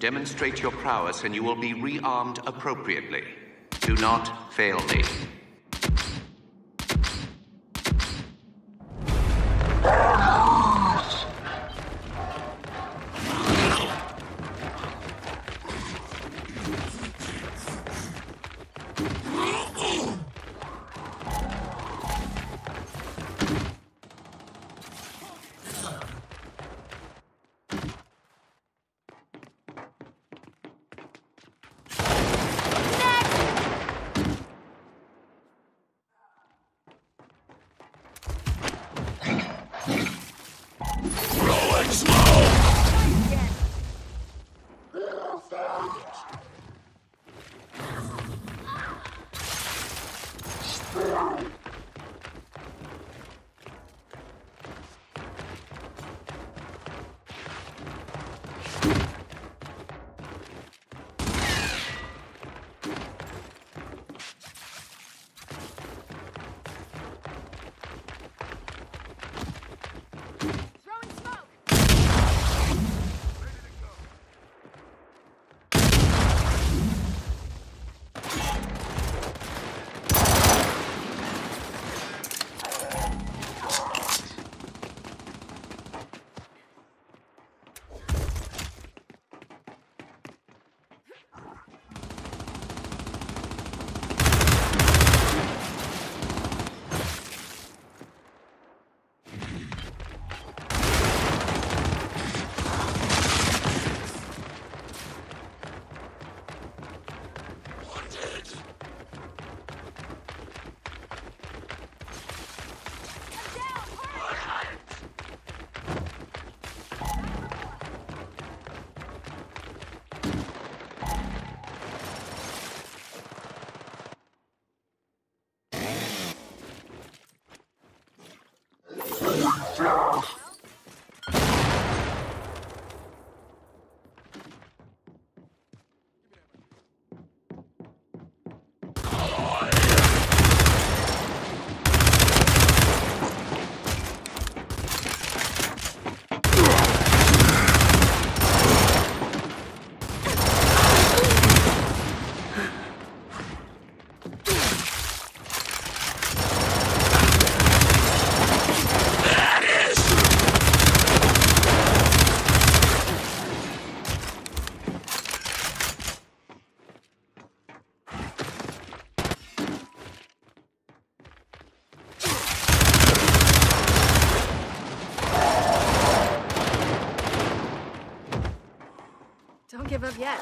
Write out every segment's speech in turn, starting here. Demonstrate your prowess and you will be rearmed appropriately. Do not fail me. Give up yet.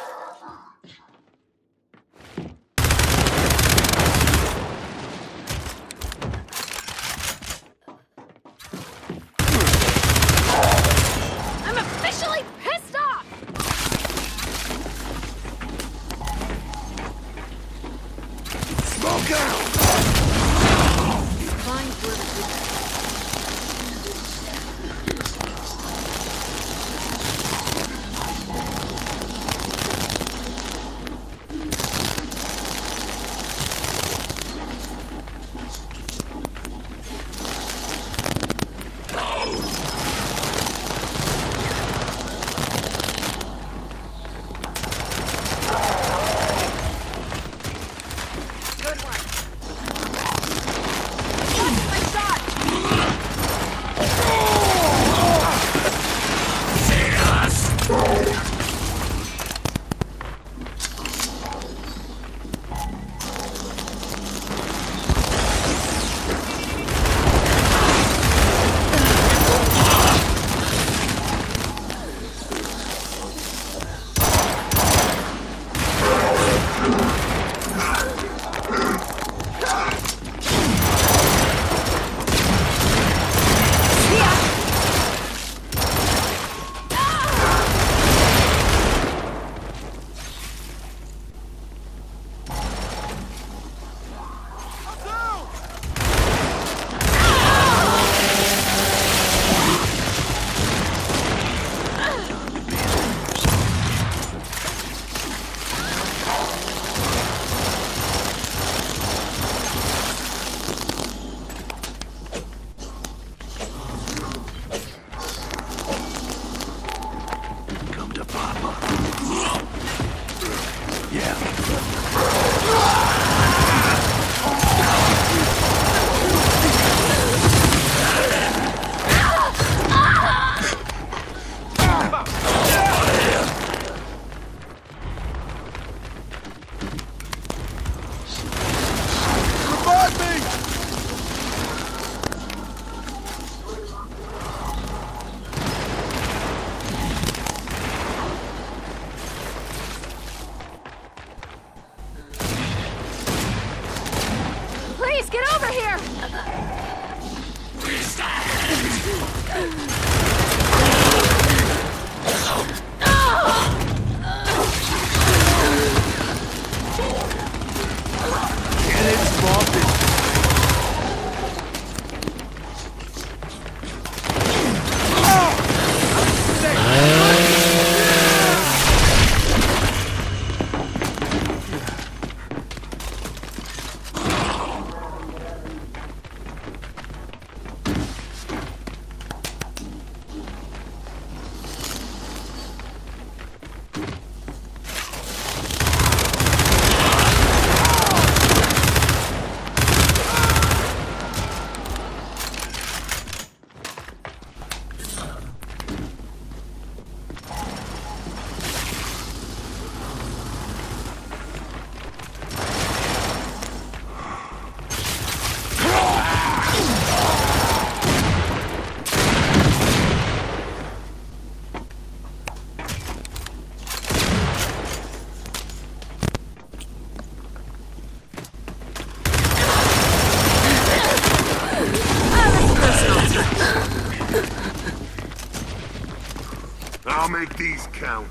I'll make these count.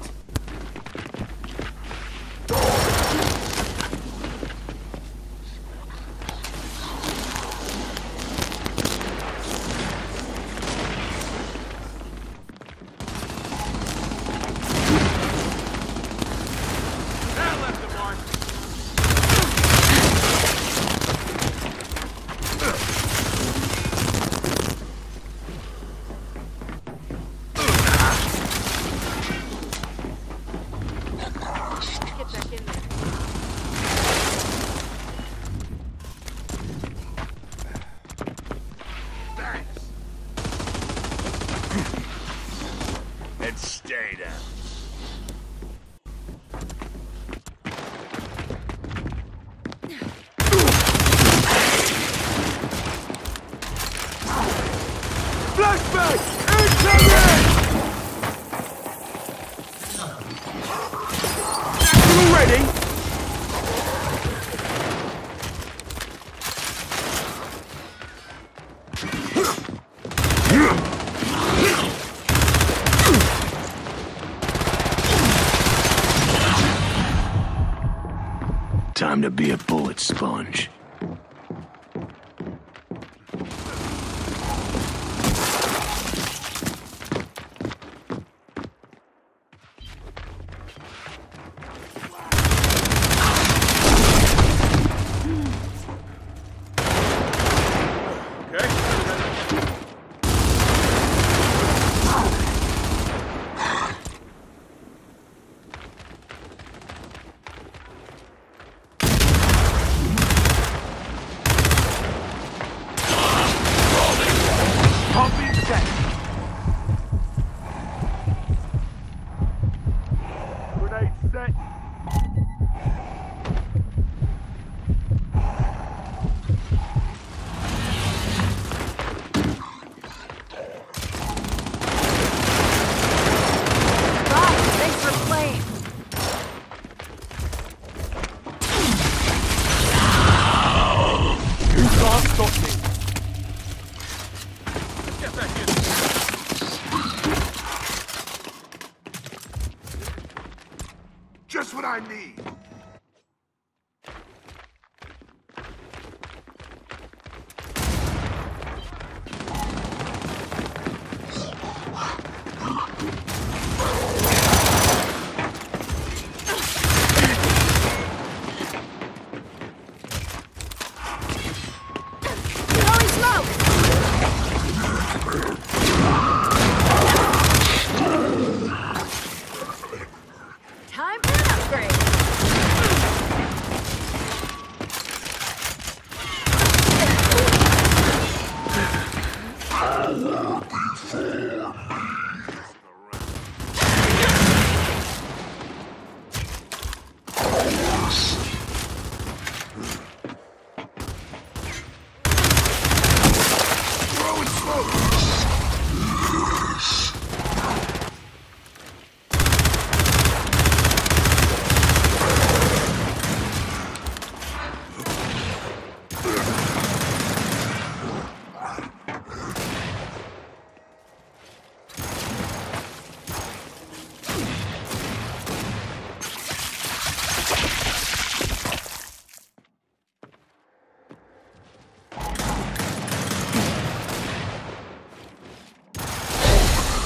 Time to be a bullet sponge.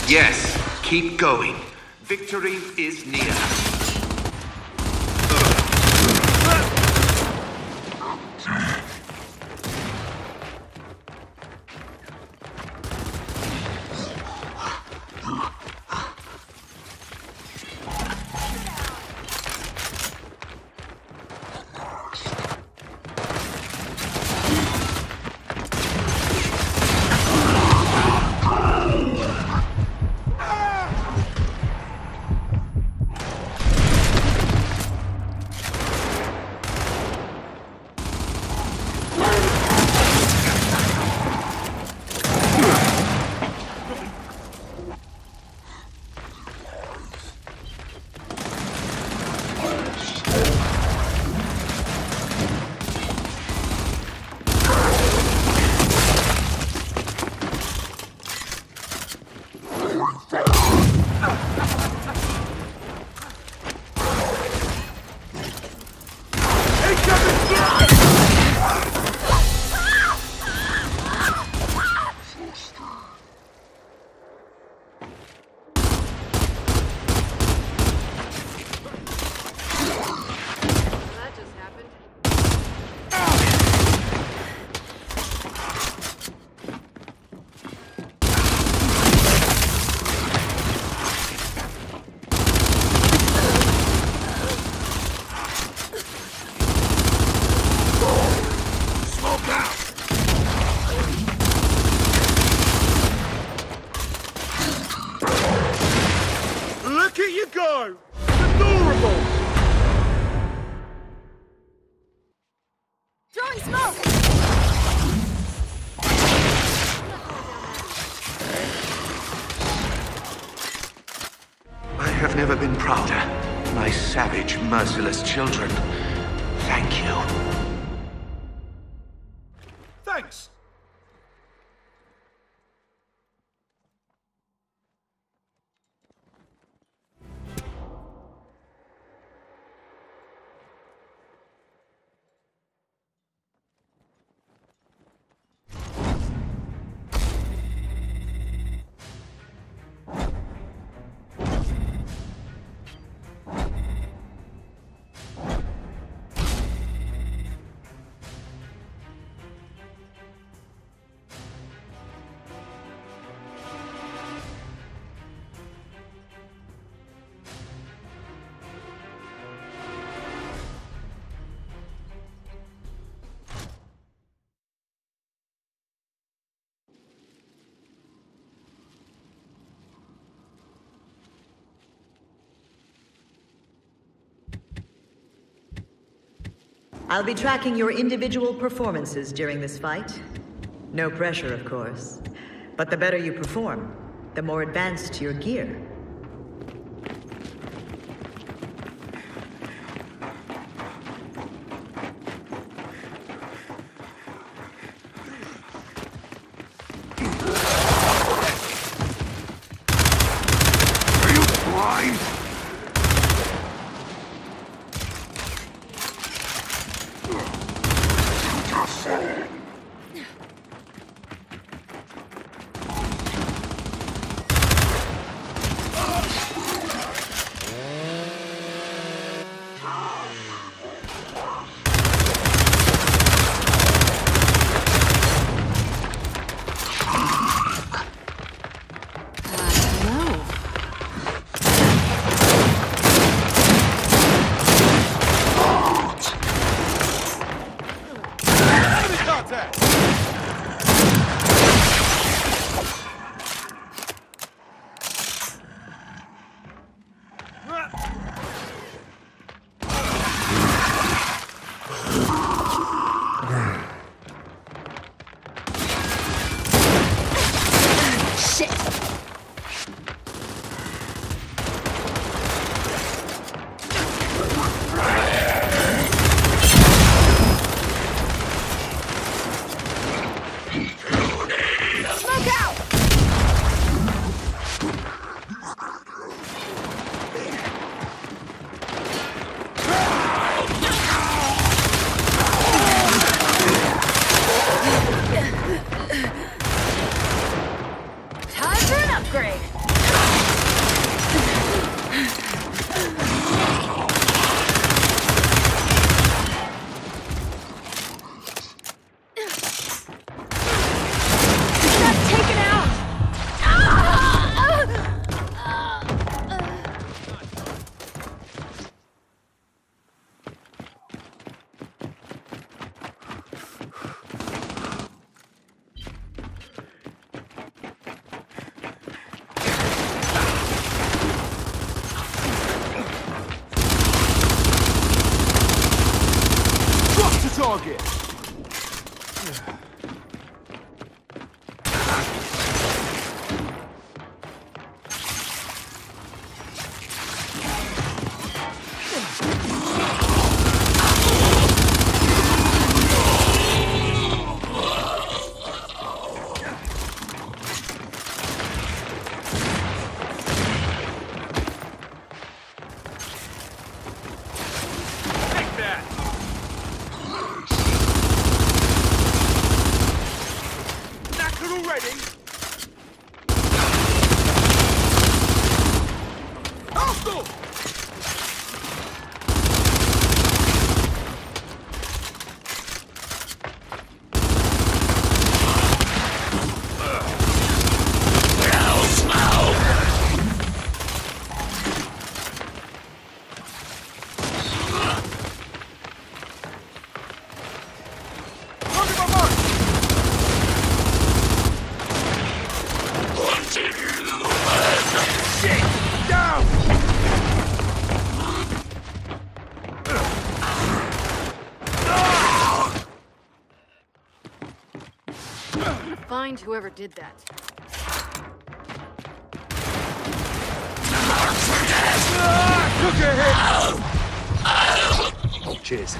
Yes, keep going. Victory is near. have never been prouder. My savage, merciless children. Thank you. Thanks. I'll be tracking your individual performances during this fight. No pressure, of course. But the better you perform, the more advanced your gear. Find whoever did that. Took a hit. Cheers.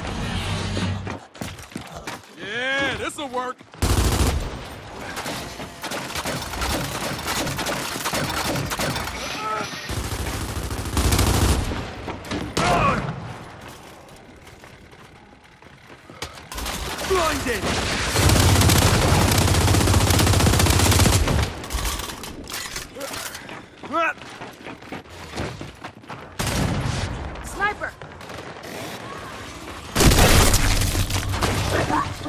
Yeah, this'll work. Blinded! Sniper! Not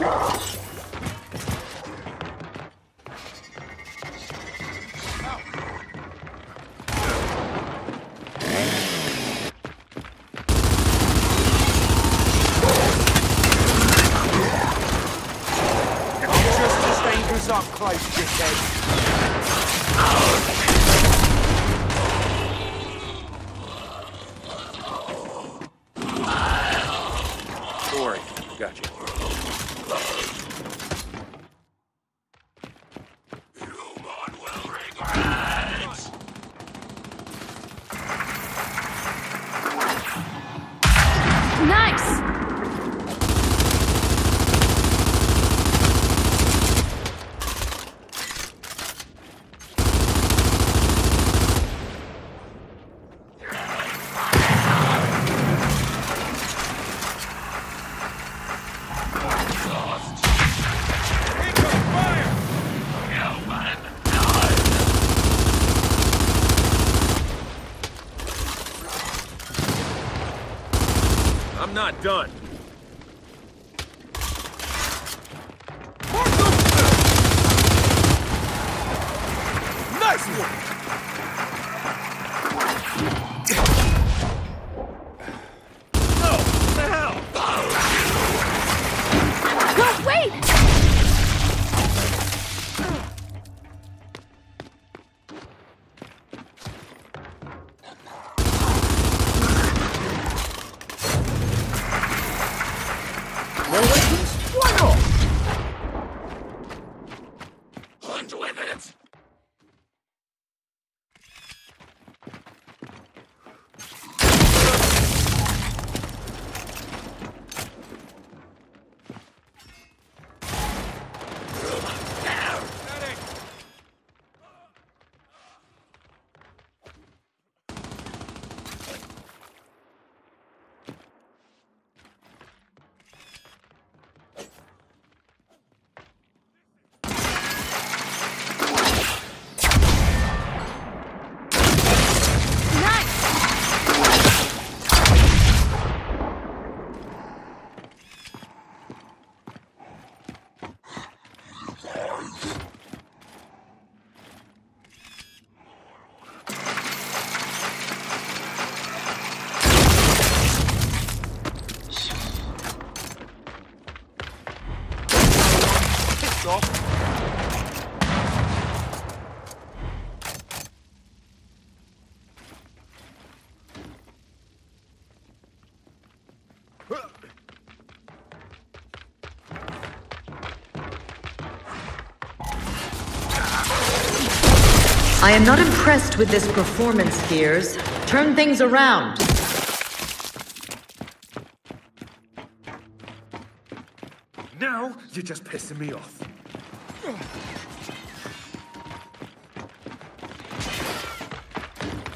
done. Nice one. No, what the hell? God, wait. I am not impressed with this performance, Gears. Turn things around. Now, you're just pissing me off.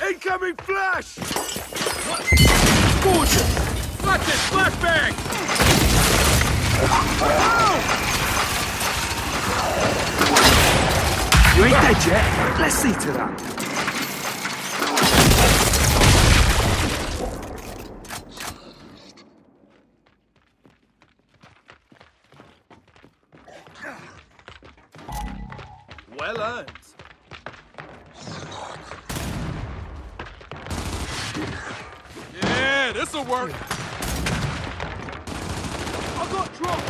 Incoming flash! Gorgeous! Flash it! Flashbang! Oh! You ain't dead yet. Let's see to that. Well earned. Yeah, this'll work. I've got trouble.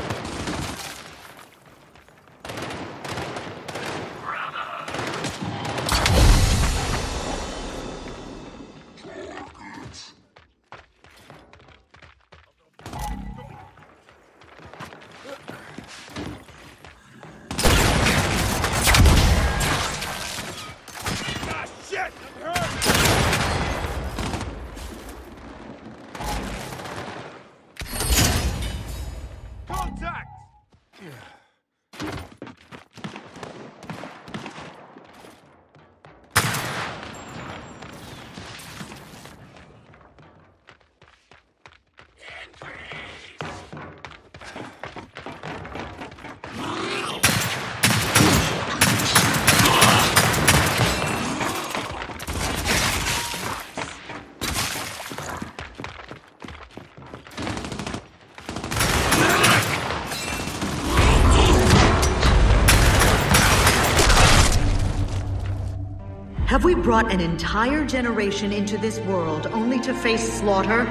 Have we brought an entire generation into this world only to face slaughter?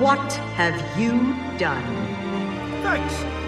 What have you done? Thanks.